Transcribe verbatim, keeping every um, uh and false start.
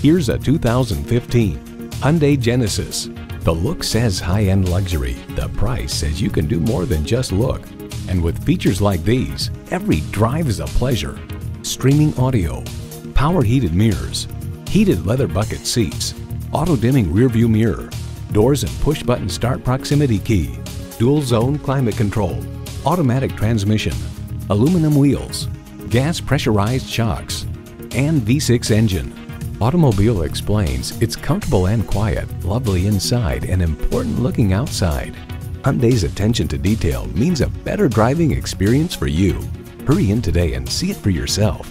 Here's a two thousand fifteen Hyundai Genesis. The look says high-end luxury. The price says you can do more than just look. And with features like these, every drive is a pleasure. Streaming audio, power heated mirrors, heated leather bucket seats, auto-dimming rearview mirror, doors and push-button start proximity key, dual-zone climate control, automatic transmission, aluminum wheels, gas pressurized shocks, and V six engine. Automobile explains it's comfortable and quiet, lovely inside, and important looking outside. Hyundai's attention to detail means a better driving experience for you. Hurry in today and see it for yourself.